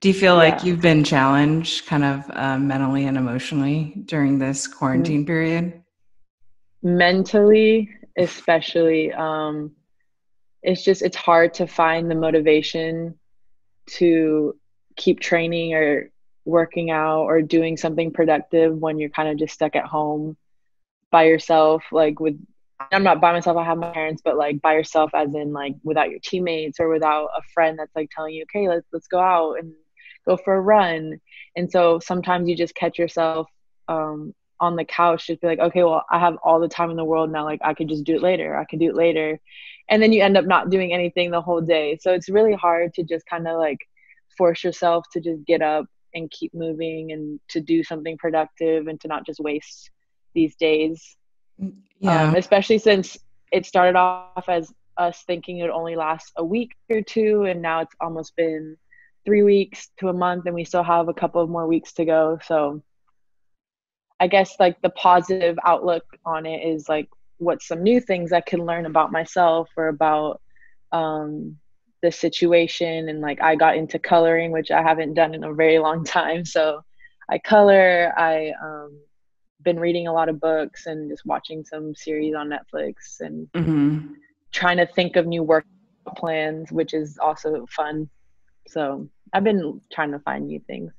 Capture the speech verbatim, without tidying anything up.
Do you feel yeah. like you've been challenged kind of uh, mentally and emotionally during this quarantine period? Mentally, especially, um, it's just, it's hard to find the motivation to keep training or working out or doing something productive when you're kind of just stuck at home by yourself. Like with, I'm not by myself, I have my parents, but like by yourself as in like without your teammates or without a friend that's like telling you, okay, let's, let's go out and go for a run. And so sometimes you just catch yourself um, on the couch, just be like, okay, well, I have all the time in the world now. Like I could just do it later. I could do it later. And then you end up not doing anything the whole day. So it's really hard to just kind of like force yourself to just get up and keep moving and to do something productive and to not just waste these days. Yeah. Um, especially since it started off as us thinking it would only last a week or two. And now it's almost been three weeks to a month and we still have a couple of more weeks to go. So I guess like the positive outlook on it is like, what's some new things I can learn about myself or about, um, the situation. And like, I got into coloring, which I haven't done in a very long time. So I color, I, um, been reading a lot of books and just watching some series on Netflix and mm-hmm. trying to think of new work plans, which is also fun. So I've been trying to find new things.